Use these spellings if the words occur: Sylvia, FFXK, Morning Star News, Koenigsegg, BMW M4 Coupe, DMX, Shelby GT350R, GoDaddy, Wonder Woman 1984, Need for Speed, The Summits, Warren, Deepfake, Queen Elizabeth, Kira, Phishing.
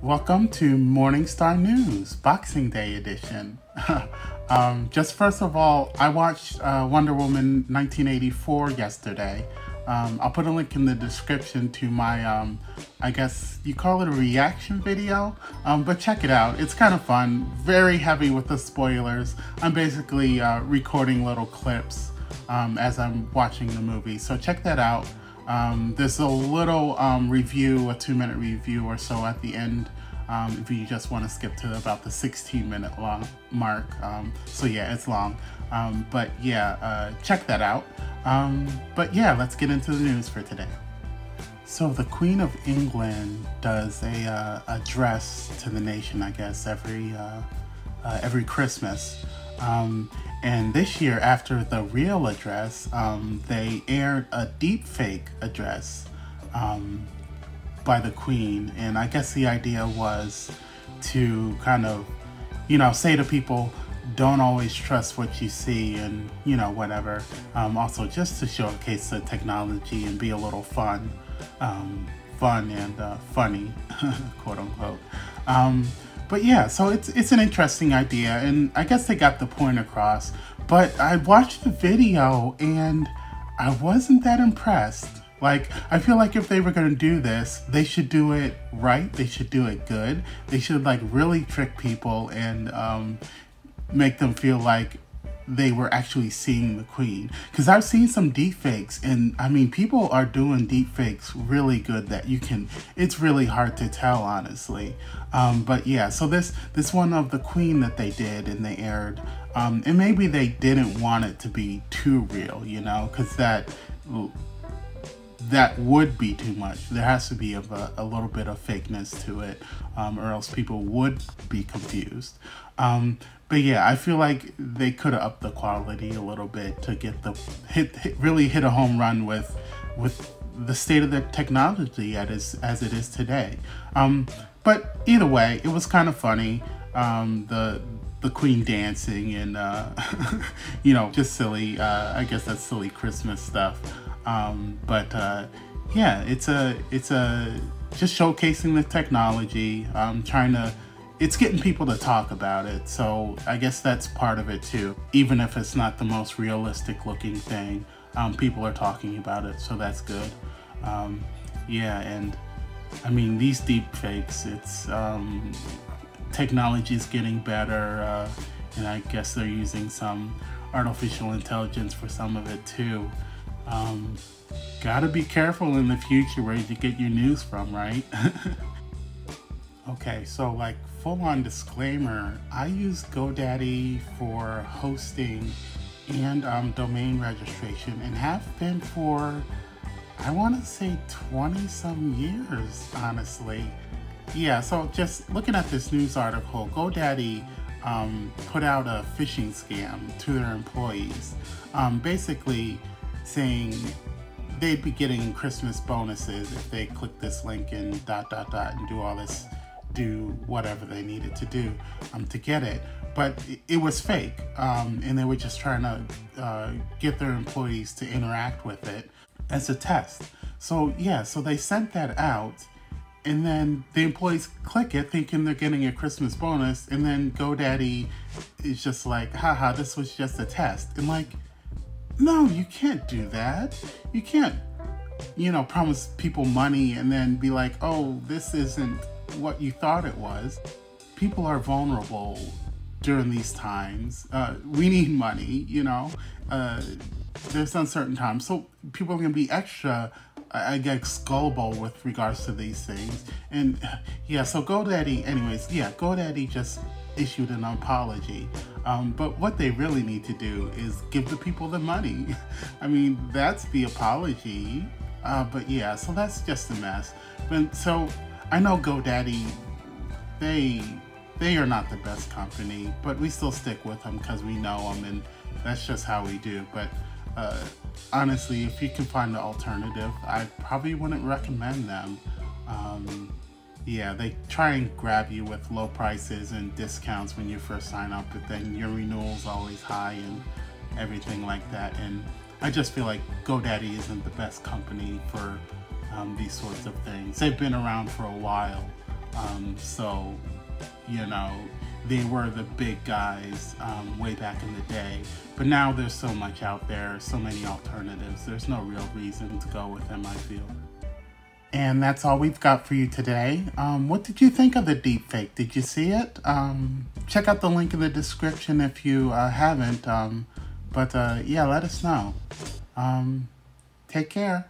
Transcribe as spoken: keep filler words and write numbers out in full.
Welcome to Morning Star News, Boxing Day edition. um, just first of all, I watched uh, Wonder Woman nineteen eighty-four yesterday. Um, I'll put a link in the description to my, um, I guess you call it a reaction video, um, but check it out. It's kind of fun, very heavy with the spoilers. I'm basically uh, recording little clips um, as I'm watching the movie, so check that out. Um, there's a little um, review, a two minute review or so at the end, um, if you just want to skip to about the sixteen minute long mark. Um, so yeah, it's long, um, but yeah, uh, check that out. Um, but yeah, let's get into the news for today. So the Queen of England does a, uh, address to the nation, I guess, every, uh, uh, every Christmas. Um, and this year, after the real address, um, they aired a deepfake address um, by the Queen. And I guess the idea was to kind of, you know, say to people, don't always trust what you see and, you know, whatever. Um, also, just to showcase the technology and be a little fun, um, fun and uh, funny, quote unquote. Um, But yeah, so it's it's an interesting idea, and I guess they got the point across. But I watched the video, and I wasn't that impressed. Like, I feel like if they were gonna do this, they should do it right, they should do it good. They should, like, really trick people and um, make them feel like they were actually seeing the Queen. Because I've seen some deepfakes, and I mean, people are doing deepfakes really good that you can, it's really hard to tell, honestly. Um, but yeah, so this this one of the Queen that they did and they aired, um, and maybe they didn't want it to be too real, you know, because that, that would be too much. There has to be a, a little bit of fakeness to it, um, or else people would be confused. Um, But yeah, I feel like they could have upped the quality a little bit to get the hit, hit really hit a home run with with the state of the technology as as it is today. Um, but either way, it was kind of funny. Um, the the Queen dancing and uh, you know, just silly. Uh, I guess that's silly Christmas stuff. Um, but uh, yeah, it's a it's a just showcasing the technology. Um, trying to. It's getting people to talk about it, so I guess that's part of it too. Even if it's not the most realistic looking thing, um, people are talking about it, so that's good. Um, yeah, and I mean, these deep fakes, it's, um, technology's getting better, uh, and I guess they're using some artificial intelligence for some of it too. Um, gotta be careful in the future where you get your news from, right? Okay, so like full-on disclaimer, I use GoDaddy for hosting and um, domain registration and have been for, I want to say twenty some years, honestly. Yeah, so just looking at this news article, GoDaddy um, put out a phishing scam to their employees, um, basically saying they'd be getting Christmas bonuses if they click this link and dot dot dot and do all this, do whatever they needed to do um, to get it. But it, it was fake, um, and they were just trying to uh, get their employees to interact with it as a test. So yeah, so they sent that out, and then the employees click it thinking they're getting a Christmas bonus, and then GoDaddy is just like, haha, this was just a test. And like, no, you can't do that. You can't, you know, promise people money and then be like, oh, this isn't what you thought it was. People are vulnerable during these times. Uh, we need money, you know. Uh, there's uncertain times. So people are going to be extra, I guess, gullible with regards to these things. And yeah, so GoDaddy, anyways, yeah, GoDaddy just issued an apology. Um, but what they really need to do is give the people the money. I mean, that's the apology. Uh, but yeah, so that's just a mess. But so I know GoDaddy, they they are not the best company, but we still stick with them because we know them, and that's just how we do. But uh, honestly, if you can find an alternative, I probably wouldn't recommend them. Um, yeah, they try and grab you with low prices and discounts when you first sign up, but then your renewal's always high and everything like that. And I just feel like GoDaddy isn't the best company for um, these sorts of things. They've been around for a while, Um, so, you know, they were the big guys um, way back in the day. But now there's so much out there, so many alternatives. There's no real reason to go with them, I feel. And that's all we've got for you today. Um, what did you think of the deepfake? Did you see it? Um, check out the link in the description if you uh, haven't. Um, but uh, yeah, let us know. Um, take care.